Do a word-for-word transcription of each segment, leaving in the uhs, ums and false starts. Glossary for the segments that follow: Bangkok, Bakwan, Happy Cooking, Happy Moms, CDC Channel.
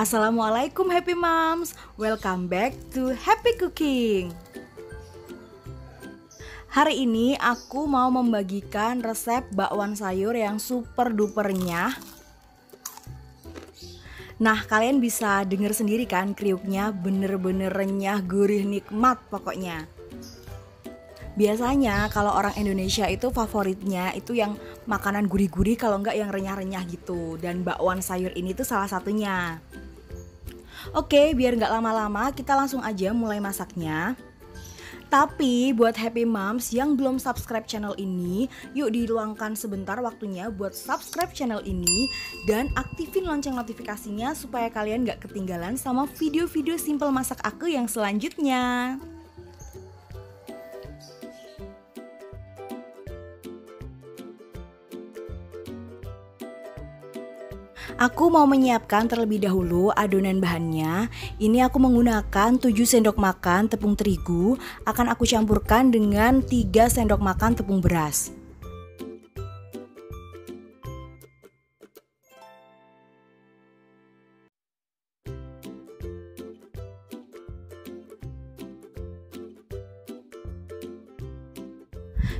Assalamualaikum Happy Moms, welcome back to Happy Cooking. Hari ini aku mau membagikan resep bakwan sayur yang super duper renyah. Nah, kalian bisa denger sendiri kan, kriuknya bener-bener renyah, gurih, nikmat pokoknya. Biasanya kalau orang Indonesia itu favoritnya itu yang makanan gurih-gurih, kalau enggak yang renyah-renyah gitu. Dan bakwan sayur ini tuh salah satunya. Oke, biar enggak lama-lama kita langsung aja mulai masaknya. Tapi buat Happy Moms yang belum subscribe channel ini, yuk diluangkan sebentar waktunya buat subscribe channel ini dan aktifin lonceng notifikasinya supaya kalian enggak ketinggalan sama video-video simple masak aku yang selanjutnya. Aku mau menyiapkan terlebih dahulu adonan bahannya. Ini aku menggunakan tujuh sendok makan tepung terigu. Akan aku campurkan dengan tiga sendok makan tepung beras.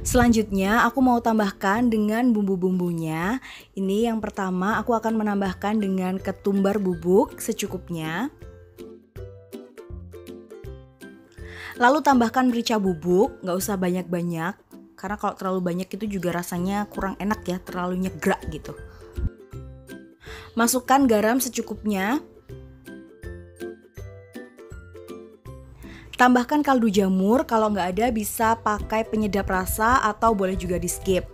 Selanjutnya aku mau tambahkan dengan bumbu-bumbunya. Ini yang pertama aku akan menambahkan dengan ketumbar bubuk secukupnya. Lalu tambahkan merica bubuk, gak usah banyak-banyak. Karena kalau terlalu banyak itu juga rasanya kurang enak ya, terlalu nyegrak gitu. Masukkan garam secukupnya. Tambahkan kaldu jamur, kalau nggak ada bisa pakai penyedap rasa atau boleh juga di skip.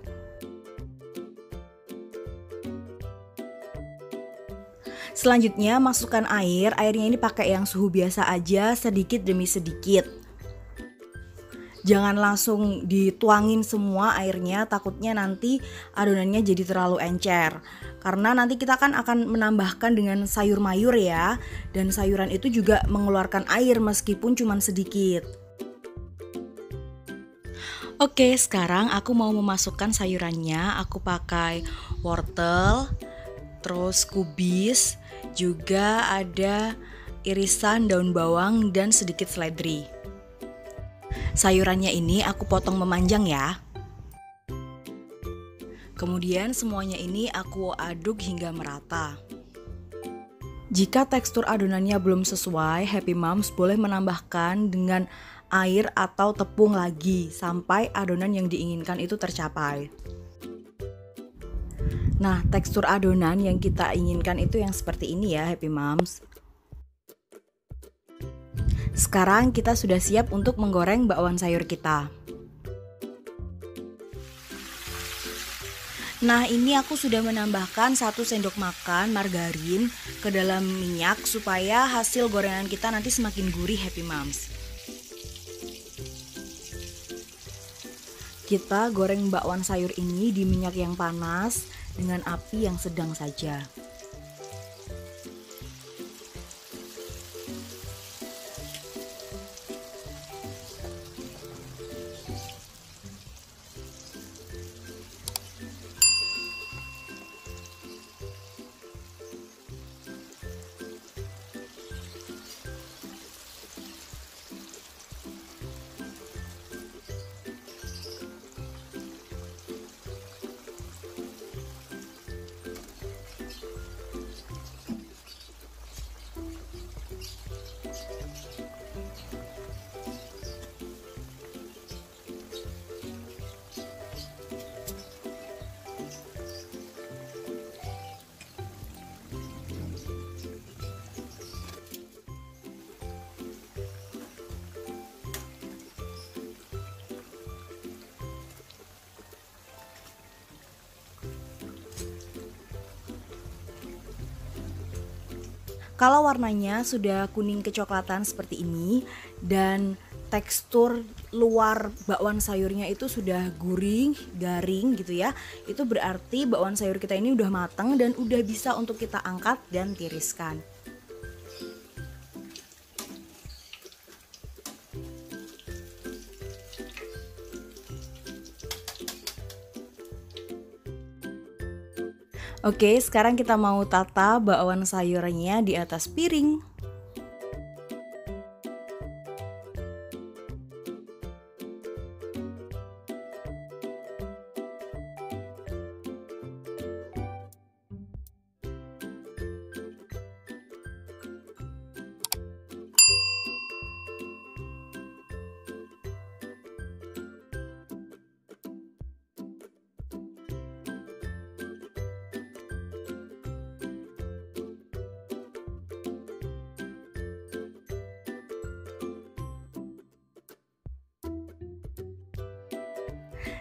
Selanjutnya masukkan air, airnya ini pakai yang suhu biasa aja, sedikit demi sedikit. Jangan langsung dituangin semua airnya, takutnya nanti adonannya jadi terlalu encer. Karena nanti kita kan akan menambahkan dengan sayur mayur ya. Dan sayuran itu juga mengeluarkan air meskipun cuma sedikit. Oke, sekarang aku mau memasukkan sayurannya. Aku pakai wortel, terus kubis, juga ada irisan daun bawang dan sedikit seledri. Sayurannya ini aku potong memanjang ya. Kemudian semuanya ini aku aduk hingga merata. Jika tekstur adonannya belum sesuai, Happy Moms boleh menambahkan dengan air atau tepung lagi sampai adonan yang diinginkan itu tercapai. Nah, tekstur adonan yang kita inginkan itu yang seperti ini ya Happy Moms. Sekarang kita sudah siap untuk menggoreng bakwan sayur kita. Nah, ini aku sudah menambahkan satu sendok makan margarin ke dalam minyak supaya hasil gorengan kita nanti semakin gurih Happy Moms. Kita goreng bakwan sayur ini di minyak yang panas dengan api yang sedang saja. Kalau warnanya sudah kuning kecoklatan seperti ini dan tekstur luar bakwan sayurnya itu sudah gurih, garing gitu ya, itu berarti bakwan sayur kita ini udah matang dan udah bisa untuk kita angkat dan tiriskan. Oke, sekarang kita mau tata bakwan sayurnya di atas piring.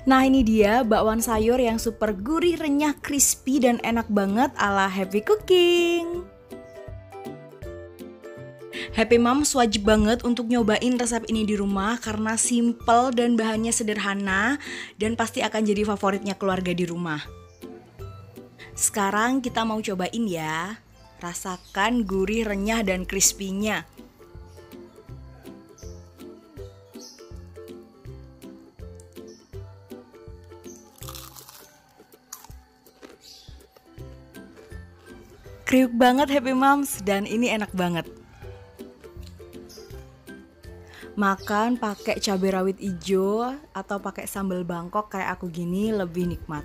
Nah, ini dia bakwan sayur yang super gurih, renyah, crispy, dan enak banget ala Happy Cooking. Happy Moms wajib banget untuk nyobain resep ini di rumah karena simple dan bahannya sederhana dan pasti akan jadi favoritnya keluarga di rumah. Sekarang kita mau cobain ya. Rasakan gurih, renyah, dan crispy-nya. Kriuk banget Happy Moms, dan ini enak banget. Makan pakai cabai rawit hijau atau pakai sambal Bangkok kayak aku gini lebih nikmat.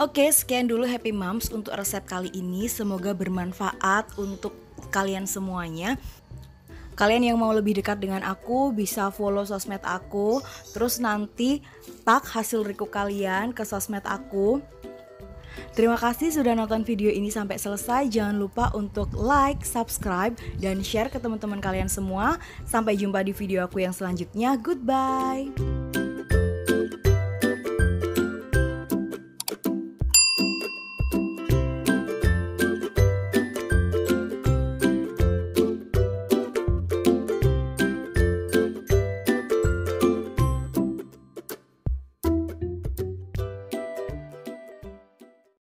Oke, sekian dulu Happy Moms untuk resep kali ini. Semoga bermanfaat untuk kalian semuanya. Kalian yang mau lebih dekat dengan aku bisa follow sosmed aku, terus nanti tag hasil recook kalian ke sosmed aku. Terima kasih sudah nonton video ini sampai selesai. Jangan lupa untuk like, subscribe, dan share ke teman-teman kalian semua. Sampai jumpa di video aku yang selanjutnya. Goodbye.